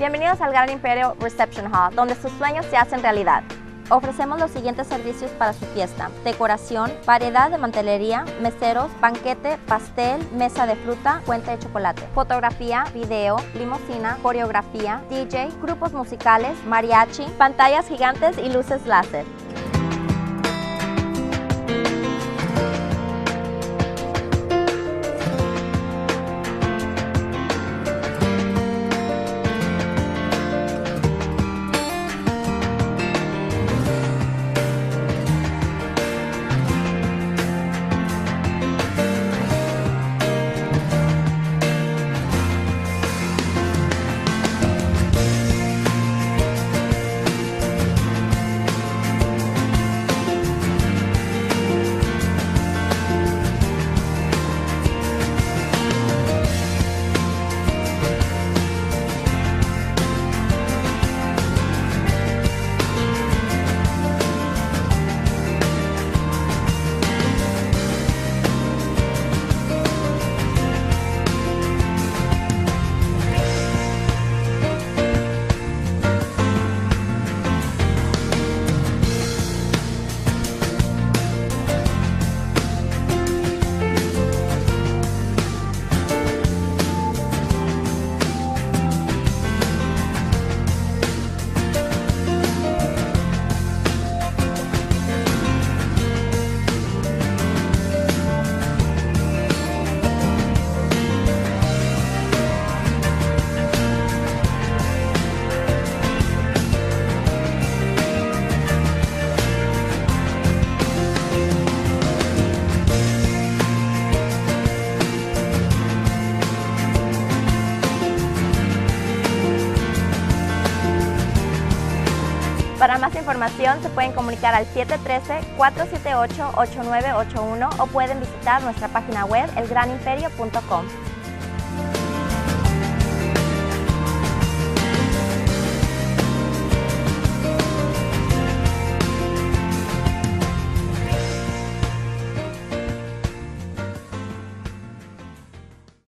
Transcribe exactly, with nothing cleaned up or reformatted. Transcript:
Bienvenidos al Gran Imperio Reception Hall, donde sus sueños se hacen realidad. Ofrecemos los siguientes servicios para su fiesta: decoración, variedad de mantelería, meseros, banquete, pastel, mesa de fruta, fuente de chocolate, fotografía, video, limusina, coreografía, D J, grupos musicales, mariachi, pantallas gigantes y luces láser. Para más información se pueden comunicar al siete uno tres, cuatro siete ocho, ocho nueve ocho uno o pueden visitar nuestra página web, el gran imperio punto com.